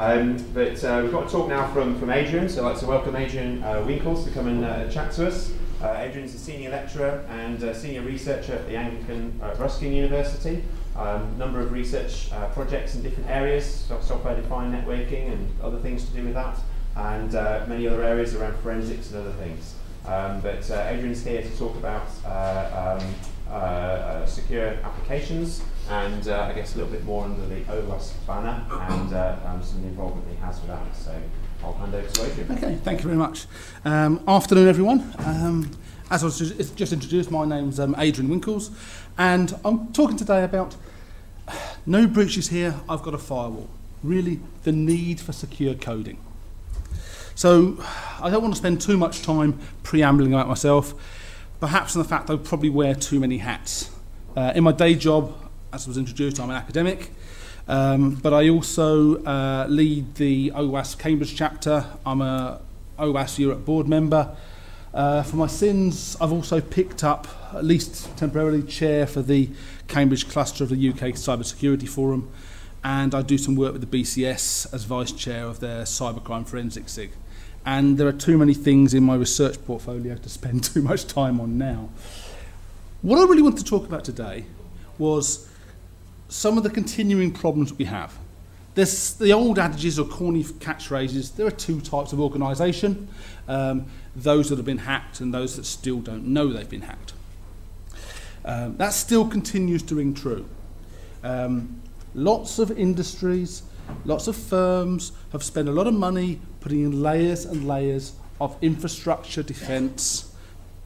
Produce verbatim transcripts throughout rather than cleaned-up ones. Um, but uh, we've got a talk now from, from Adrian, so I'd like to welcome Adrian uh, Winckles to come and uh, chat to us. Uh, Adrian's a senior lecturer and uh, senior researcher at the Anglican uh, Ruskin University. Um, number of research uh, projects in different areas, so software-defined networking and other things to do with that, and uh, many other areas around forensics and other things. Um, but uh, Adrian's here to talk about uh, um, uh, uh, secure applications and uh, I guess a little bit more under the OWASP banner and uh, um, some of the involvement he has with that. So I'll hand over to Adrian. Okay, thank you very much. Um, afternoon, everyone. Um, as I was just, just introduced, my name's um, Adrian Winckles, and I'm talking today about no breaches here, I've got a firewall. Really, the need for secure coding. So I don't want to spend too much time preambling about myself, perhaps on the fact I probably wear too many hats. Uh, in my day job, as I was introduced, I'm an academic, um, but I also uh, lead the OWASP Cambridge chapter. I'm a OWASP Europe board member. Uh, for my sins, I've also picked up, at least temporarily, chair for the Cambridge cluster of the U K Cybersecurity Forum, and I do some work with the B C S as vice chair of their cybercrime forensics sig. And there are too many things in my research portfolio to spend too much time on now. What I really wanted to talk about today was some of the continuing problems we have. There's the old adages or corny catchphrases. There are two types of organisation, um, those that have been hacked and those that still don't know they've been hacked. Um, that still continues to ring true. Um, lots of industries, lots of firms have spent a lot of money putting in layers and layers of infrastructure defence,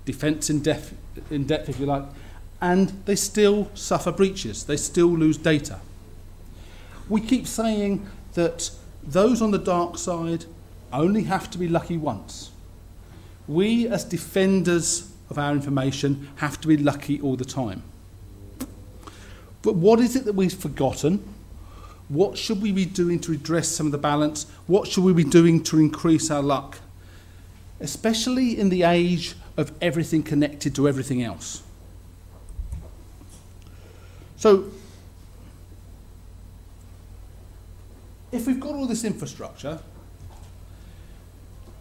defence in depth, in depth if you like, and they still suffer breaches, they still lose data. We keep saying that those on the dark side only have to be lucky once. We as defenders of our information have to be lucky all the time. But what is it that we've forgotten? What should we be doing to redress some of the balance? What should we be doing to increase our luck? Especially in the age of everything connected to everything else. So, if we've got all this infrastructure,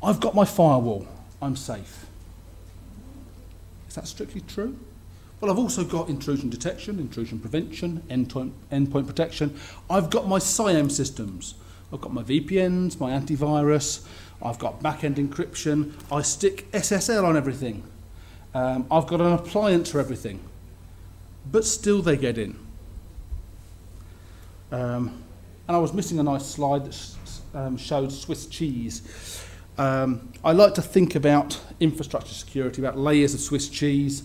I've got my firewall, I'm safe. Is that strictly true? Well, I've also got intrusion detection, intrusion prevention, endpoint, endpoint protection. I've got my SIEM systems. I've got my V P Ns, my antivirus. I've got back-end encryption. I stick S S L on everything. Um, I've got an appliance for everything. But still they get in. Um, and I was missing a nice slide that sh um, showed Swiss cheese. Um, I like to think about infrastructure security, about layers of Swiss cheese.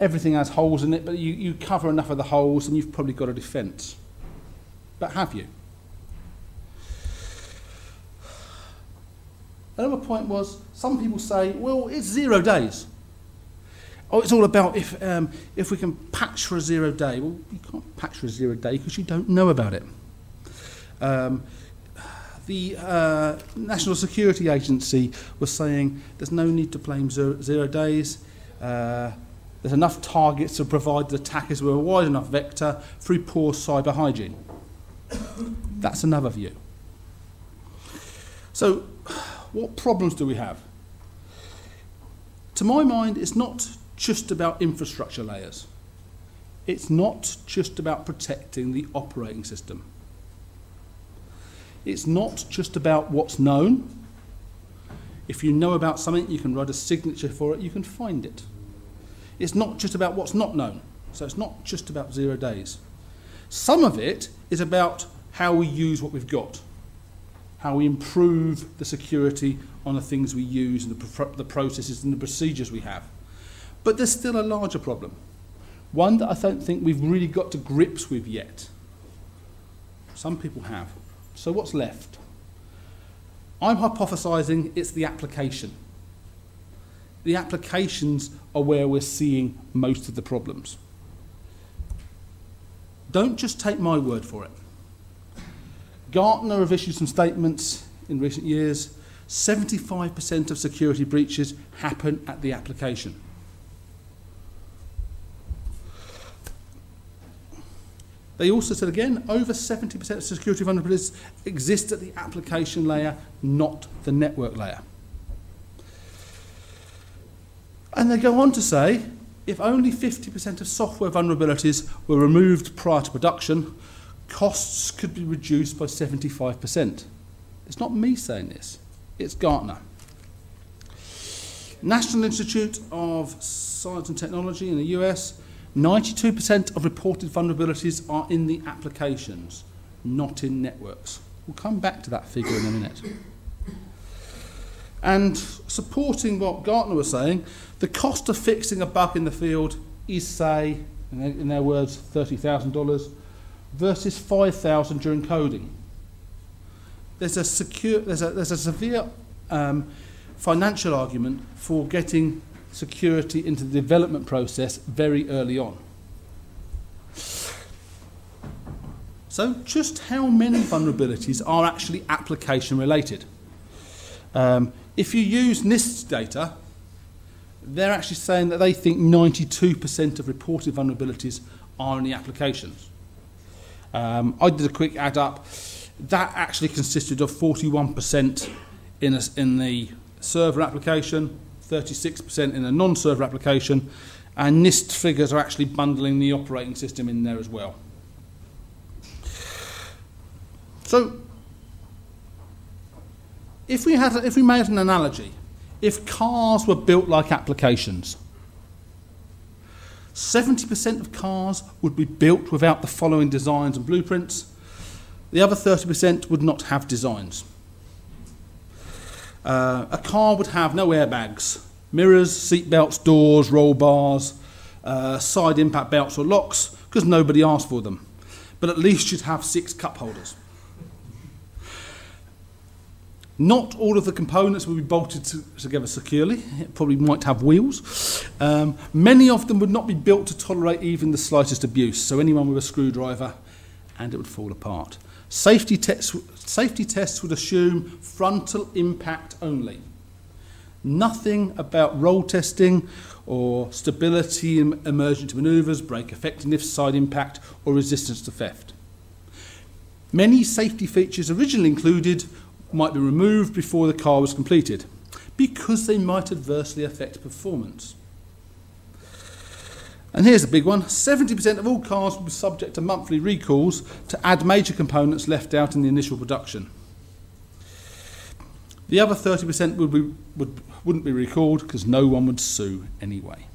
Everything has holes in it, but you, you cover enough of the holes and you've probably got a defence. But have you? Another point was, some people say, well, it's zero days. Oh, it's all about if, um, if we can patch for a zero day. Well, you can't patch for a zero day because you don't know about it. Um, the uh, National Security Agency was saying there's no need to blame zero, zero days. Uh, There's enough targets to provide the attackers with a wide enough vector through poor cyber hygiene. That's another view. So, what problems do we have? To my mind, it's not just about infrastructure layers. It's not just about protecting the operating system. It's not just about what's known. If you know about something, you can write a signature for it, you can find it. It's not just about what's not known. So it's not just about zero days. Some of it is about how we use what we've got, how we improve the security on the things we use and the, the processes and the procedures we have. But there's still a larger problem, one that I don't think we've really got to grips with yet. Some people have. So what's left? I'm hypothesizing it's the application. The applications are where we're seeing most of the problems. Don't just take my word for it. Gartner have issued some statements in recent years. seventy-five percent of security breaches happen at the application. They also said again, over seventy percent of security vulnerabilities exist at the application layer, not the network layer. And they go on to say, if only fifty percent of software vulnerabilities were removed prior to production, costs could be reduced by seventy-five percent. It's not me saying this, it's Gartner. National Institute of Science and Technology in the U S, ninety-two percent of reported vulnerabilities are in the applications, not in networks. We'll come back to that figure in a minute. And supporting what Gartner was saying, the cost of fixing a bug in the field is, say, in their words, thirty thousand dollars versus five thousand dollars during coding. There's a, secure, there's a, there's a severe um, financial argument for getting security into the development process very early on. So just how many vulnerabilities are actually application related? Um, if you use NIST data, they're actually saying that they think ninety-two percent of reported vulnerabilities are in the applications. Um, I did a quick add up. That actually consisted of forty-one percent in, a, in the server application, thirty-six percent in a non-server application, and NIST figures are actually bundling the operating system in there as well. So, if we, had, if we made an analogy, if cars were built like applications, seventy percent of cars would be built without the following designs and blueprints. The other thirty percent would not have designs. Uh, a car would have no airbags, mirrors, seat belts, doors, roll bars, uh, side impact belts or locks, because nobody asked for them. But at least you'd have six cup holders. Not all of the components would be bolted to, together securely. It probably might have wheels. Um, many of them would not be built to tolerate even the slightest abuse, so anyone with a screwdriver and it would fall apart. Safety tests, safety tests would assume frontal impact only. Nothing about roll testing or stability in emergency maneuvers, brake effectiveness, side impact, or resistance to theft. Many safety features originally included might be removed before the car was completed because they might adversely affect performance. And here's the big one, seventy percent of all cars will be subject to monthly recalls to add major components left out in the initial production. The other thirty percent would be, would, wouldn't be recalled because no one would sue anyway.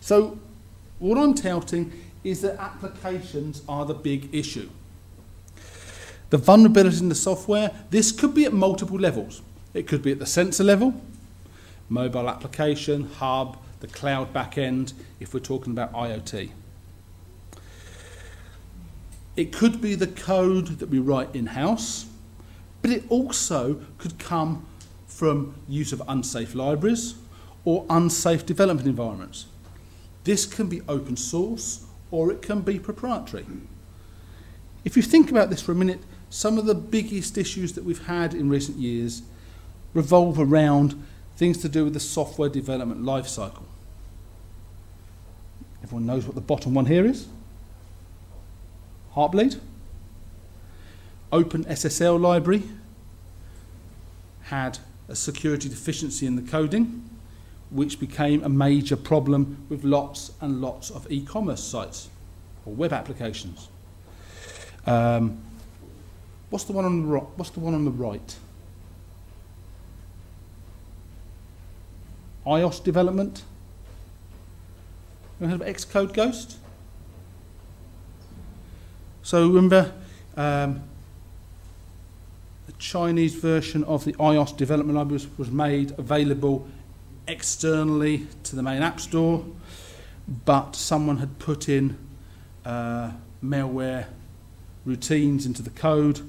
So what I'm touting is that applications are the big issue. The vulnerability in the software, this could be at multiple levels. It could be at the sensor level, mobile application, hub, the cloud backend, if we're talking about IoT. It could be the code that we write in-house, but it also could come from use of unsafe libraries or unsafe development environments. This can be open source or it can be proprietary. If you think about this for a minute, some of the biggest issues that we've had in recent years revolve around things to do with the software development lifecycle. Everyone knows what the bottom one here is? Heartbleed. OpenSSL library had a security deficiency in the coding, which became a major problem with lots and lots of e-commerce sites or web applications. Um, what's the one on the ro- what's the one on the right? iOS development. You heard of Xcode Ghost? So remember um, the Chinese version of the iOS development library was made available externally to the main app store, but someone had put in uh, malware routines into the code,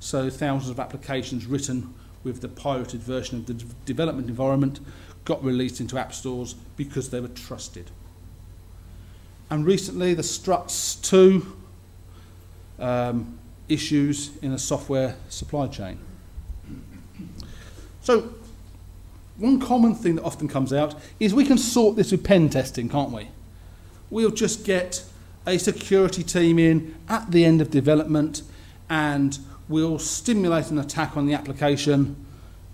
so thousands of applications written with the pirated version of the d- development environment got released into app stores because they were trusted. And recently the Struts two um, issues in a software supply chain. So one common thing that often comes out is we can sort this with pen testing, can't we? We'll just get a security team in at the end of development, and we'll stimulate an attack on the application,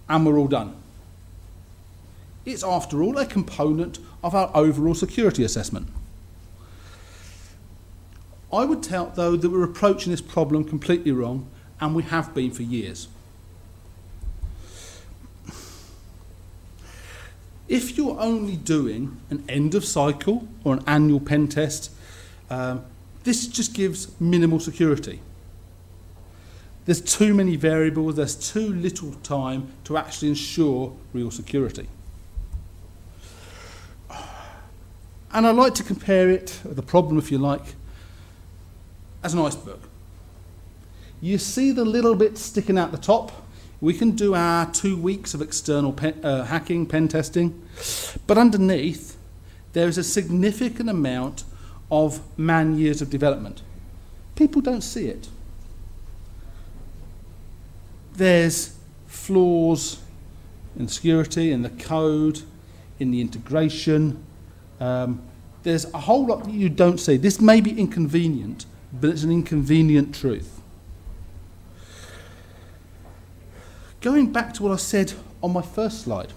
and we're all done. It's, after all, a component of our overall security assessment. I would tell, though, that we're approaching this problem completely wrong, and we have been for years. If you're only doing an end of cycle or an annual pen test, um, this just gives minimal security. There's too many variables, there's too little time to actually ensure real security. And I like to compare it, the problem if you like, as an iceberg. You see the little bit sticking out the top. We can do our two weeks of external pen, uh, hacking, pen testing, but underneath there is a significant amount of man years of development. People don't see it. There's flaws in security, in the code, in the integration. Um, there's a whole lot that you don't see. This may be inconvenient, but it's an inconvenient truth. Going back to what I said on my first slide,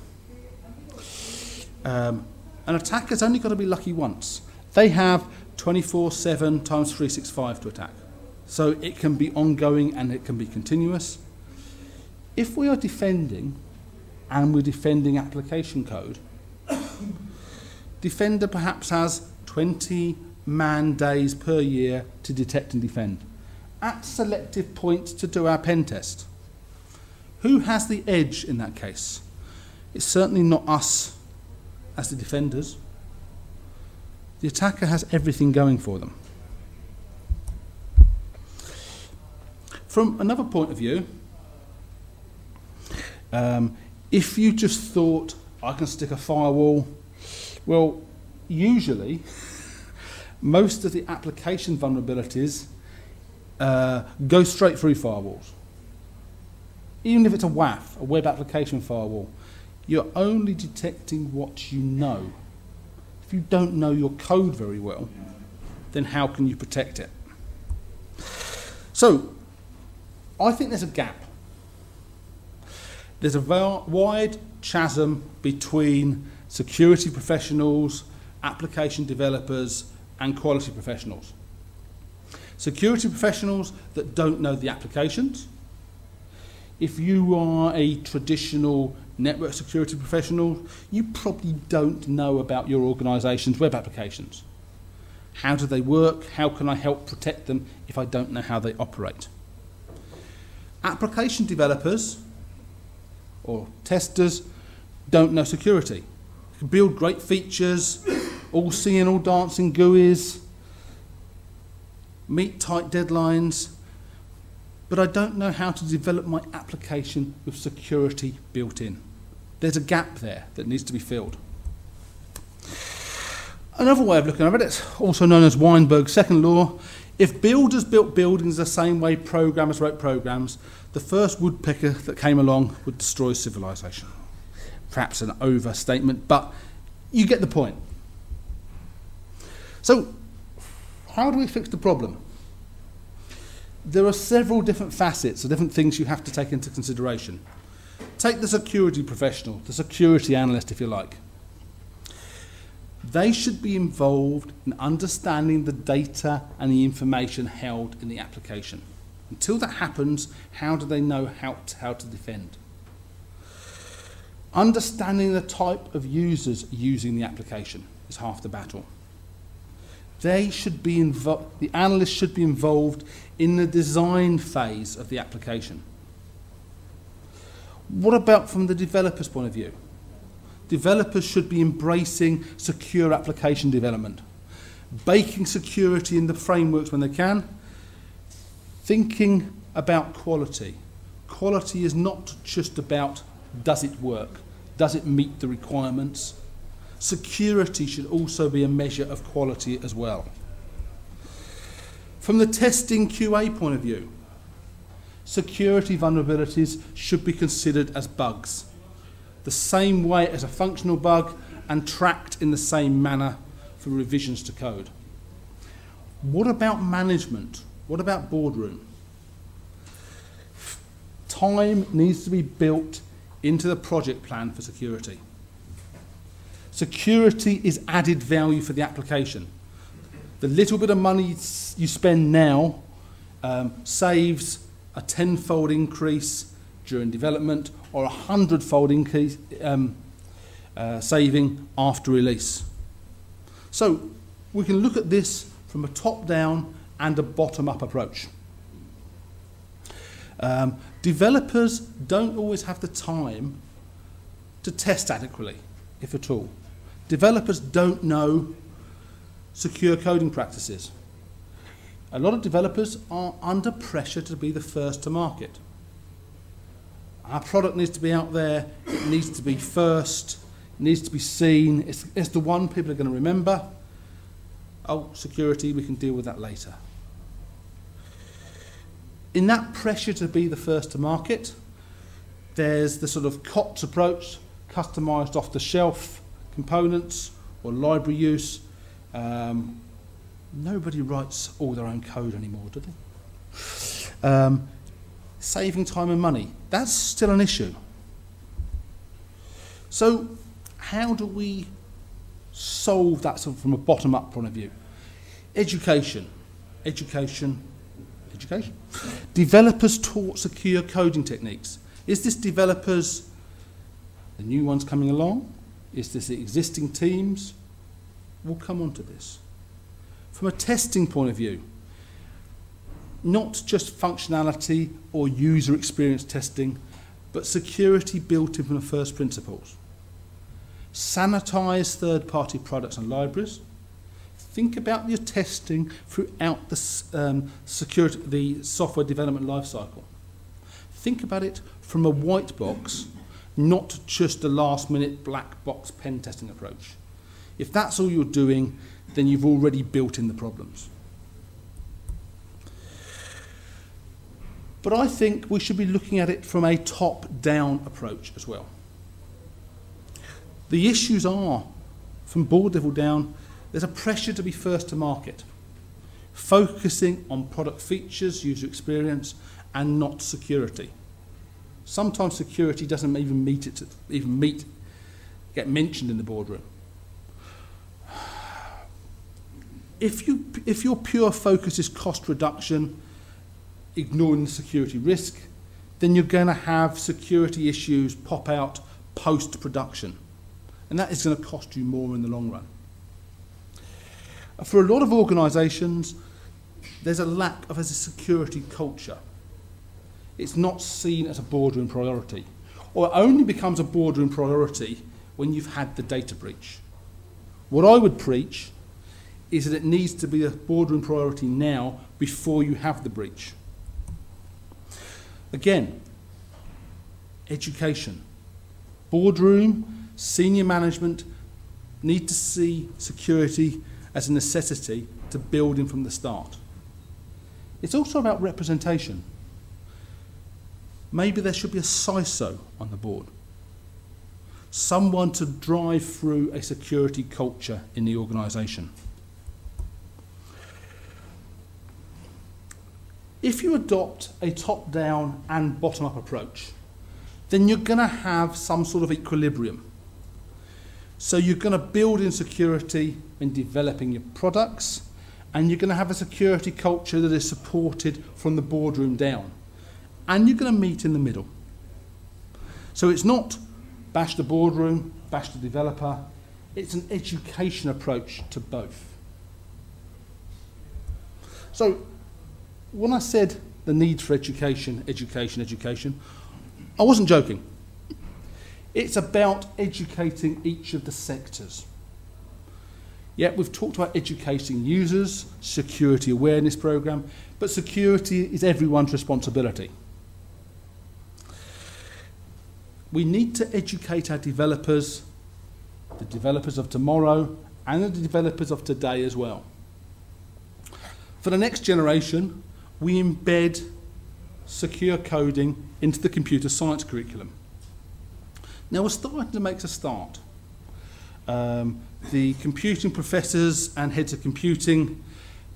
um, an attacker's only got to be lucky once. They have twenty-four seven times three sixty-five to attack. So it can be ongoing and it can be continuous. If we are defending, and we're defending application code, Defender perhaps has twenty man days per year to detect and defend, at selective points to do our pen test. Who has the edge in that case? It's certainly not us as the defenders. The attacker has everything going for them. From another point of view, um, if you just thought, I can stick a firewall, well, usually, most of the application vulnerabilities uh, go straight through firewalls. Even if it's a W A F, a web application firewall, you're only detecting what you know. If you don't know your code very well, then how can you protect it? So, I think there's a gap. There's a wide chasm between security professionals, application developers, and quality professionals. Security professionals that don't know the applications. If you are a traditional network security professional, you probably don't know about your organization's web applications. How do they work? How can I help protect them if I don't know how they operate? Application developers or testers don't know security. They can build great features, all singing, all dancing G U Is, meet tight deadlines, but I don't know how to develop my application with security built in. There's a gap there that needs to be filled. Another way of looking at it, also known as Weinberg's second law, if builders built buildings the same way programmers wrote programs, the first woodpecker that came along would destroy civilization. Perhaps an overstatement, but you get the point. So, how do we fix the problem? There are several different facets, or different things you have to take into consideration. Take the security professional, the security analyst, if you like. They should be involved in understanding the data and the information held in the application. Until that happens, how do they know how to, how to defend? Understanding the type of users using the application is half the battle. They should be invo- the analyst should be involved in the design phase of the application. What about from the developer's point of view? Developers should be embracing secure application development, baking security in the frameworks when they can, thinking about quality. Quality is not just about does it work, does it meet the requirements. Security should also be a measure of quality as well. From the testing Q A point of view, security vulnerabilities should be considered as bugs, the same way as a functional bug and tracked in the same manner for revisions to code. What about management? What about boardroom? Time needs to be built into the project plan for security. Security is added value for the application. The little bit of money you spend now um, saves a tenfold increase during development or a hundredfold increase um, uh, saving after release. So we can look at this from a top-down and a bottom-up approach. Um, developers don't always have the time to test adequately, if at all. Developers don't know secure coding practices. A lot of developers are under pressure to be the first to market. Our product needs to be out there, it needs to be first, it needs to be seen, it's, it's the one people are going to remember. Oh, security, we can deal with that later. In that pressure to be the first to market, there's the sort of C O T S approach, customized off-the-shelf components or library use. Um, nobody writes all their own code anymore, do they? Um, saving time and money, that's still an issue. So how do we solve that sort of from a bottom-up point of view? Education, education, education. Developers taught secure coding techniques. Is this developers, the new ones coming along? Is this the existing teams? We'll come on to this. From a testing point of view, not just functionality or user experience testing, but security built in from the first principles. Sanitize third-party products and libraries. Think about your testing throughout the, um, security, the software development lifecycle. Think about it from a white box, not just a last-minute black box pen testing approach. If that's all you're doing, then you've already built in the problems. But I think we should be looking at it from a top-down approach as well. The issues are, from board level down, there's a pressure to be first to market, focusing on product features, user experience, and not security. Sometimes security doesn't even meet it, even meet, get mentioned in the boardroom. If you, if your pure focus is cost reduction, ignoring the security risk, then you're going to have security issues pop out post-production. And that is going to cost you more in the long run. For a lot of organisations, there's a lack of a security culture. It's not seen as a boardroom priority, or it only becomes a boardroom priority when you've had the data breach. What I would preach is that it needs to be a boardroom priority now before you have the breach. Again, education, boardroom, senior management need to see security as a necessity to build in from the start. It's also about representation. Maybe there should be a C I S O on the board, someone to drive through a security culture in the organisation. If you adopt a top-down and bottom-up approach, then you're going to have some sort of equilibrium. So you're going to build in security in developing your products, and you're going to have a security culture that is supported from the boardroom down. And you're going to meet in the middle. So it's not bash the boardroom, bash the developer. It's an education approach to both. So when I said the need for education, education, education, I wasn't joking. It's about educating each of the sectors. Yeah, we've talked about educating users, security awareness program, but security is everyone's responsibility. We need to educate our developers, the developers of tomorrow, and the developers of today as well. For the next generation, we embed secure coding into the computer science curriculum. Now we're starting to make a start. Um, the computing professors and heads of computing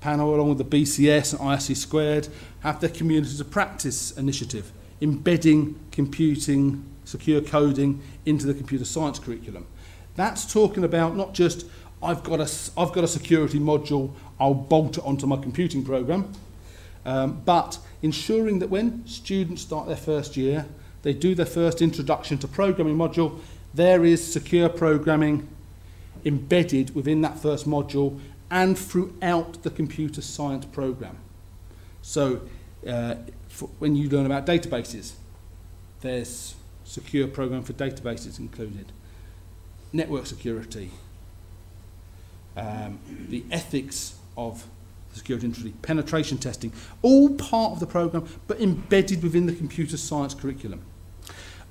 panel, along with the B C S and I S C two, have their Communities of Practice initiative, embedding computing, secure coding into the computer science curriculum. That's talking about not just, I've got a, I've got a security module, I'll bolt it onto my computing program, um, but ensuring that when students start their first year, they do their first introduction to programming module, there is secure programming embedded within that first module and throughout the computer science program. So uh, for when you learn about databases, there's secure program for databases included, network security, um, the ethics of security industry, penetration testing, all part of the program but embedded within the computer science curriculum.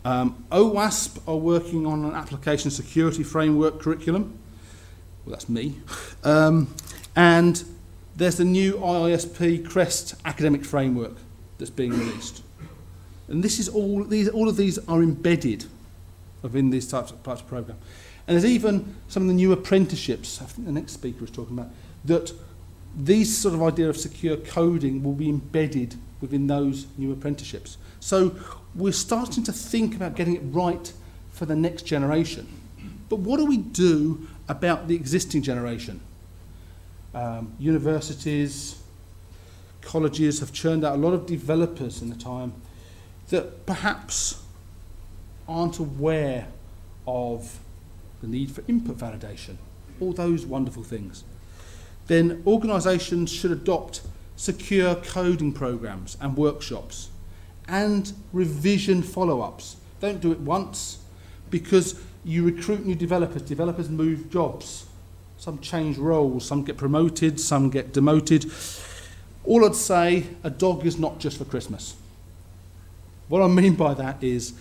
Um, OWASP are working on an application security framework curriculum. Well, that's me. Um, and there's the new I S P CREST academic framework that's being released. And this is all, these, all of these are embedded within these types of, types of program. And there's even some of the new apprenticeships, I think the next speaker is talking about, that these sort of idea of secure coding will be embedded within those new apprenticeships. So we're starting to think about getting it right for the next generation. But what do we do about the existing generation? Um, universities, colleges have churned out a lot of developers in the time that perhaps aren't aware of the need for input validation, all those wonderful things. Then organisations should adopt secure coding programmes and workshops and revision follow-ups. Don't do it once, because you recruit new developers. Developers move jobs. Some change roles, some get promoted, some get demoted. All I'd say, a dog is not just for Christmas. What I mean by that is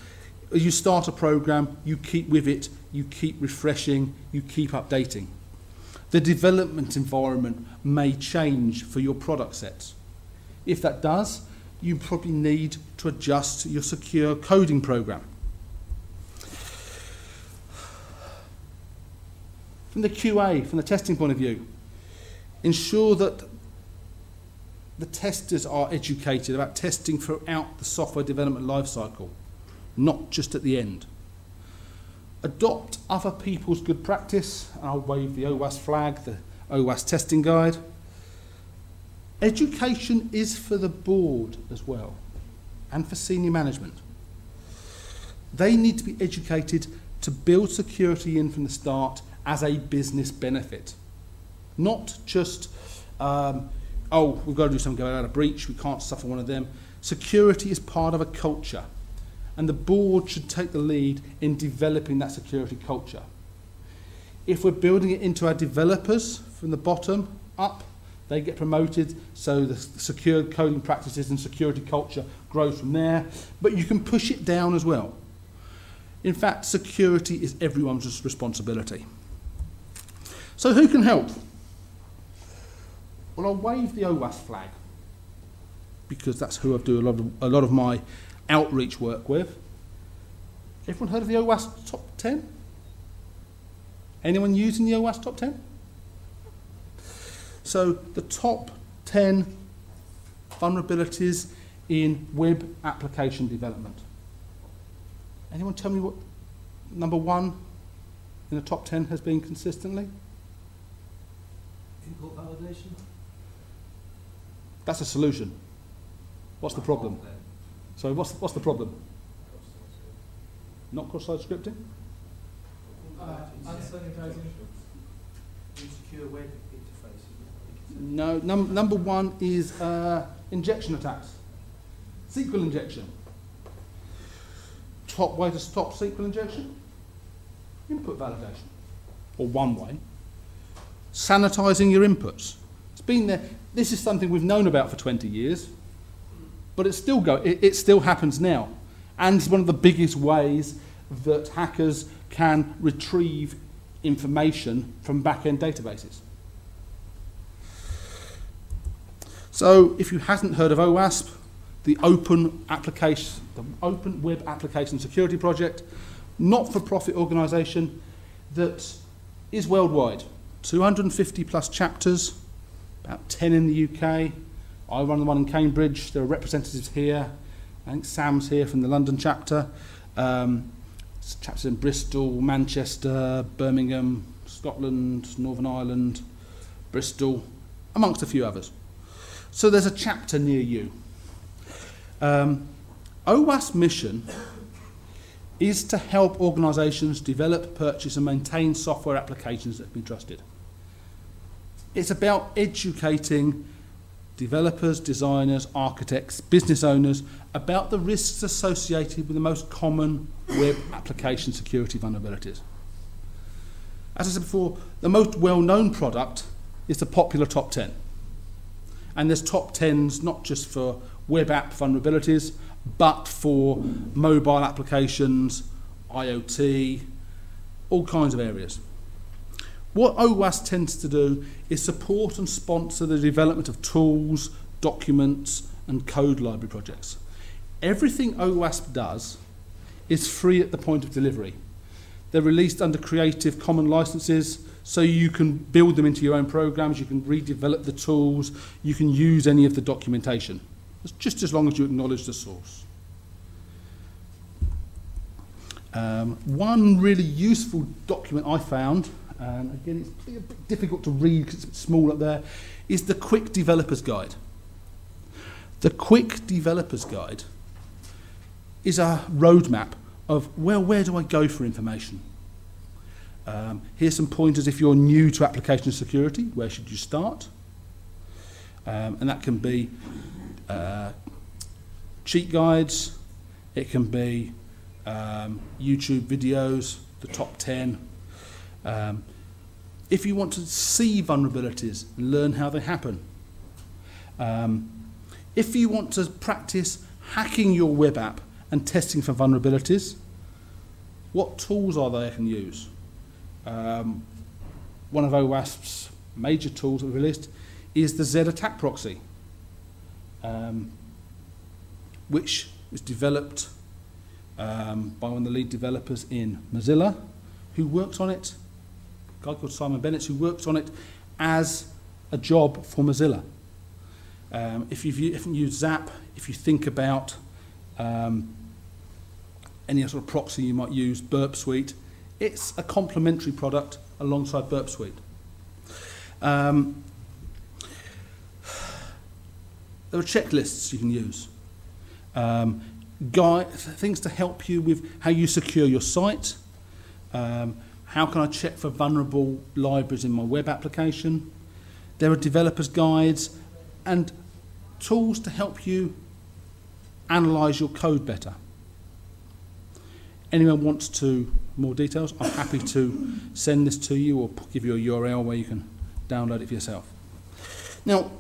you start a programme, you keep with it, you keep refreshing, you keep updating. The development environment may change for your product sets. If that does, you probably need to adjust your secure coding program. From the Q A, from the testing point of view, ensure that the testers are educated about testing throughout the software development lifecycle, not just at the end. Adopt other people's good practice, and I'll wave the OWASP flag, the OWASP testing guide. Education is for the board as well, and for senior management. They need to be educated to build security in from the start as a business benefit. Not just, um, oh, we've got to do something about a breach, we can't suffer one of them. Security is part of a culture. And the board should take the lead in developing that security culture. If we're building it into our developers from the bottom up, they get promoted, so the secure coding practices and security culture grows from there. But you can push it down as well. In fact, security is everyone's responsibility. So who can help? Well, I'll wave the OWASP flag, because that's who I do a lot of, a lot of my outreach work with. Everyone heard of the OWASP top ten? Anyone using the OWASP top ten? So the top ten vulnerabilities in web application development. Anyone tell me what number one in the top ten has been consistently? Input validation. That's a solution. What's the problem? So what's, what's the problem? Not cross-site scripting? Uh, unsanitizing. Insecure web interfaces. No, num number one is uh, injection attacks. S Q L injection. Top way to stop S Q L injection? Input validation. Or one way. Sanitizing your inputs. It's been there. This is something we've known about for twenty years. But it still, go, it, it still happens now. And it's one of the biggest ways that hackers can retrieve information from back-end databases. So if you haven't heard of OWASP, the Open, application, the Open Web Application Security Project, not-for-profit organisation that is worldwide, two hundred fifty plus chapters, about ten in the U K. I run the one in Cambridge. There are representatives here. I think Sam's here from the London chapter. Um, chapters in Bristol, Manchester, Birmingham, Scotland, Northern Ireland, Bristol, amongst a few others. So there's a chapter near you. Um, OWASP's mission is to help organisations develop, purchase and maintain software applications that can be trusted. It's about educating developers, designers, architects, business owners about the risks associated with the most common web application security vulnerabilities. As I said before, the most well-known product is the popular top ten. And there's top tens not just for web app vulnerabilities, but for mobile applications, I O T, all kinds of areas. What OWASP tends to do is support and sponsor the development of tools, documents, and code library projects. Everything OWASP does is free at the point of delivery. They're released under Creative Commons licenses, so you can build them into your own programs, you can redevelop the tools, you can use any of the documentation. It's just as long as you acknowledge the source. Um, one really useful document I found, and again it's a bit difficult to read because it's small up there, is the Quick Developer's Guide. The Quick Developer's Guide is a roadmap of, well, where do I go for information? Um, here's some pointers if you're new to application security, where should you start? Um, and that can be Uh, cheat guides, it can be um, YouTube videos, the top ten. Um, if you want to see vulnerabilities, learn how they happen. Um, if you want to practice hacking your web app and testing for vulnerabilities, what tools are there I can use? Um, one of OWASP's major tools that we released is the Zed Attack proxy. Um, which was developed um, by one of the lead developers in Mozilla, who worked on it, a guy called Simon Bennett, who worked on it as a job for Mozilla. Um, if you've if you use Zap, if you think about um, any sort of proxy you might use, Burp Suite, it's a complementary product alongside Burp Suite. Um, There are checklists you can use, um, guide, things to help you with how you secure your site, um, how can I check for vulnerable libraries in my web application. There are developers' guides and tools to help you analyse your code better. Anyone wants to more details, I'm happy to send this to you or give you a U R L where you can download it for yourself. Now,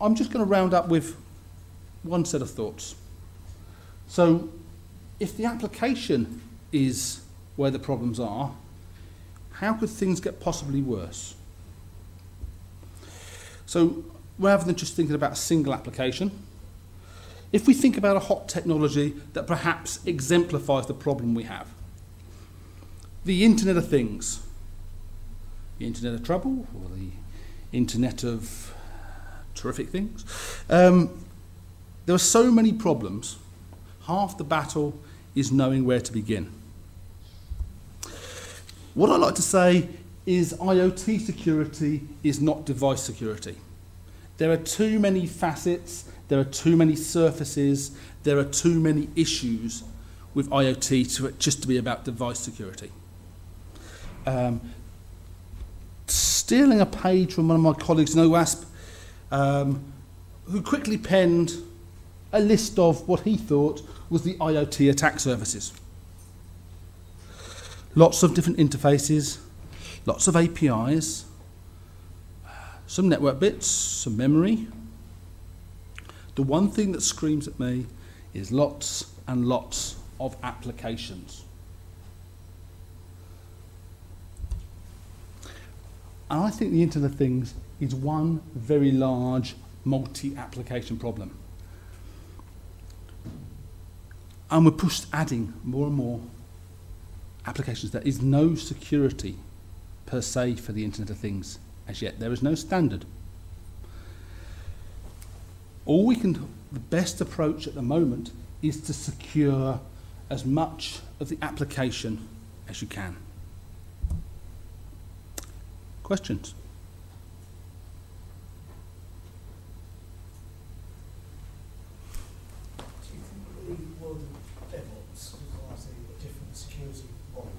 I'm just going to round up with one set of thoughts. So if the application is where the problems are, how could things get possibly worse? So rather than just thinking about a single application, if we think about a hot technology that perhaps exemplifies the problem we have, the Internet of Things, the Internet of Trouble, or the Internet of terrific things. Um, there are so many problems. Half the battle is knowing where to begin. What I like to say is I O T security is not device security. There are too many facets, there are too many surfaces, there are too many issues with I O T to just to be about device security. Um, stealing a page from one of my colleagues in OWASP, Um, who quickly penned a list of what he thought was the I O T attack services. Lots of different interfaces, lots of A P Is, some network bits, some memory. The one thing that screams at me is lots and lots of applications. And I think the Internet of Things is one very large multi-application problem. And we're pushed adding more and more applications. There is no security per se for the Internet of Things as yet. There is no standard. all we can, the best approach at the moment is to secure as much of the application as you can. Questions? Do you think the world of DevOps requires a different security model,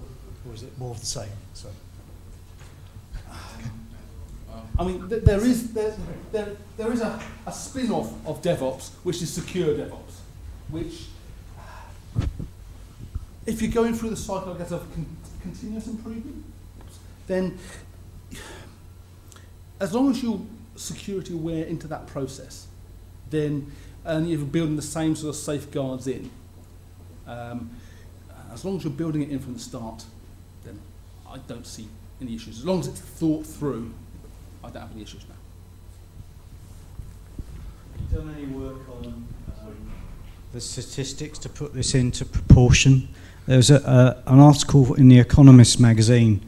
or is it more of the same? So, I mean, th there is there there, there is a, a spin-off of DevOps, which is secure DevOps, which, if you're going through the cycle of con continuous improvement, then as long as you're security aware into that process, then and you're building the same sort of safeguards in, um, as long as you're building it in from the start, then I don't see any issues. As long as it's thought through, I don't have any issues now. Have you done any work on um, the statistics to put this into proportion? There was a, uh, an article in The Economist magazine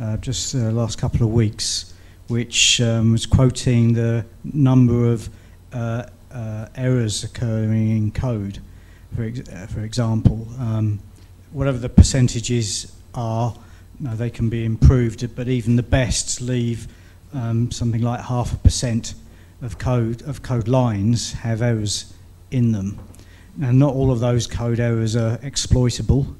uh, just the uh, last couple of weeks, which um, was quoting the number of uh, uh, errors occurring in code, for, ex uh, for example. Um, whatever the percentages are, you know, they can be improved, but even the best leave um, something like half a percent of code, of code lines have errors in them. And not all of those code errors are exploitable,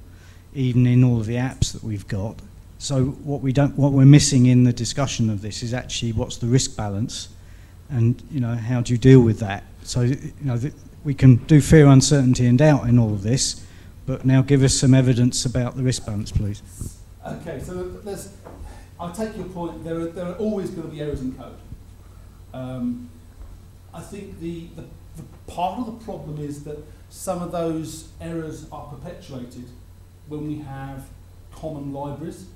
even in all of the apps that we've got. So what we don't, what we're missing in the discussion of this is actually what's the risk balance, and you know how do you deal with that? So you know th we can do fear, uncertainty, and doubt in all of this, but now give us some evidence about the risk balance, please. Okay, so there's, I'll take your point. There are there are always going to be errors in code. Um, I think the, the the part of the problem is that some of those errors are perpetuated when we have common libraries.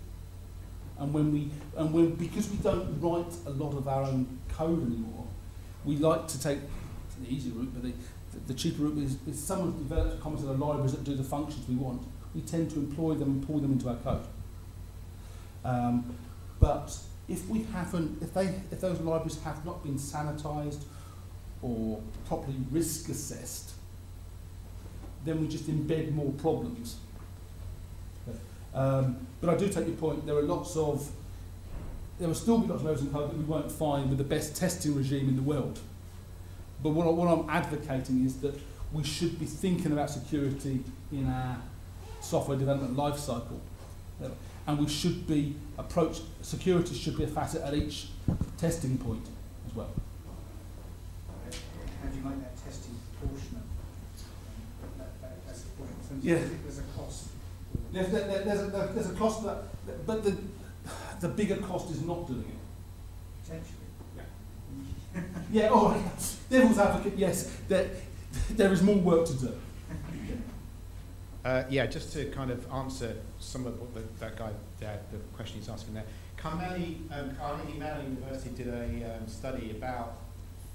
And when we and when because we don't write a lot of our own code anymore, we like to take the easy route, but the, the cheaper route is, is someone develops comments on the libraries that do the functions we want. We tend to employ them and pull them into our code. Um, but if we haven't, if they, if those libraries have not been sanitized or properly risk assessed, then we just embed more problems. Um, but I do take your point. There are lots of, there will still be lots of errors in code that we won't find with the best testing regime in the world. But what, I, what I'm advocating is that we should be thinking about security in our software development lifecycle, and we should be approach security should be a facet at each testing point as well. How do you make that testing proportionate? That, that, that's the point. So yeah. There's a cost. There's, there, there's, a, there's a cost, that, but the, the bigger cost is not doing it. Potentially. Yeah. Yeah, all right. Devil's advocate, yes. There, there is more work to do. Uh, yeah, just to kind of answer some of what the, that guy, that, the question he's asking there. Carnegie, um, Carnegie Mellon University did a um, study about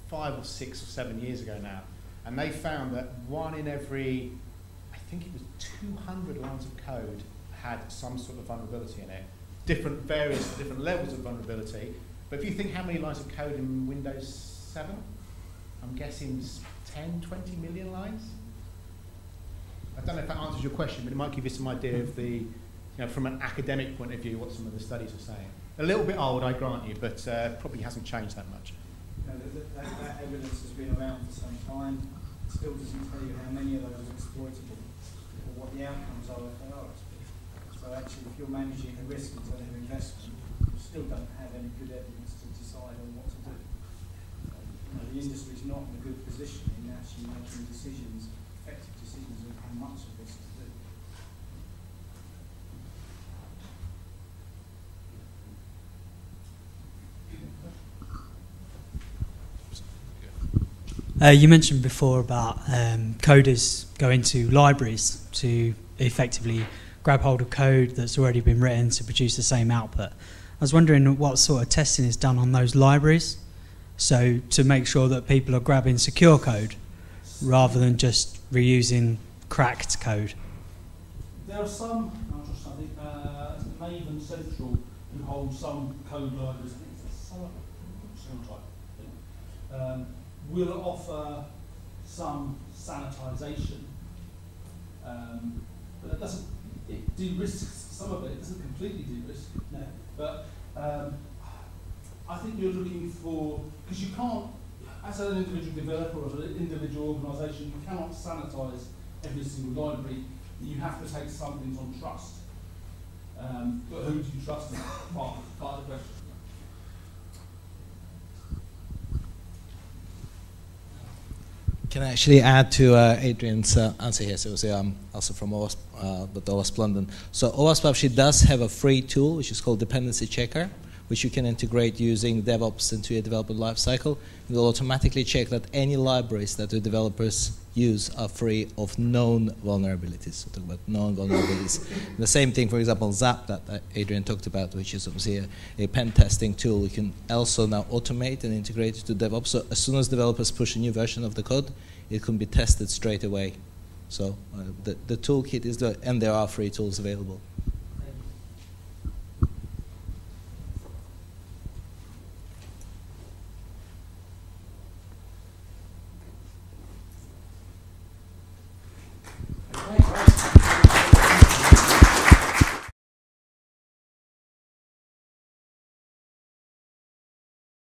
five or six or seven years ago now, and they found that one in every I think it was two hundred lines of code had some sort of vulnerability in it. Different, various, different levels of vulnerability. But if you think how many lines of code in Windows seven, I'm guessing ten, twenty million lines. I don't know if that answers your question, but it might give you some idea of the, you know, from an academic point of view, what some of the studies are saying. A little bit old, I grant you, but uh, probably hasn't changed that much. You know, that, that, that evidence has been around for some time. It still doesn't tell you how many of those are exploitable. What the outcomes are if they are expected. So actually, if you're managing the risk in terms of investment, you still don't have any good evidence to decide on what to do. So, you know, the industry's not in a good position in actually making decisions, effective decisions on how much of this to do. Uh, you mentioned before about um, coders going to libraries to effectively grab hold of code that's already been written to produce the same output. I was wondering what sort of testing is done on those libraries, so to make sure that people are grabbing secure code rather than just reusing cracked code. There are some, I'm just trying to think, uh, Maven Central who hold some code libraries. Um, will offer some sanitization, um, but that doesn't, it de-risks some of it, it doesn't completely de-risk, no, but um, I think you're looking for, because you can't, as an individual developer or an individual organisation, you cannot sanitize every single library, you have to take some things on trust. Um, but who do you trust is part, part of the question. Can I actually add to uh, Adrian's uh, answer here? So, so I'm also from OWASP, uh, but OWASP London. So OWASP actually does have a free tool, which is called Dependency Checker, which you can integrate using DevOps into your development lifecycle. It will automatically check that any libraries that the developers use are free of known vulnerabilities. We talk about known vulnerabilities. The same thing, for example, Zap that Adrian talked about, which is obviously a, a pen testing tool. You can also now automate and integrate it to DevOps. So as soon as developers push a new version of the code, it can be tested straight away. So uh, the, the toolkit is there, and there are free tools available. Thank you.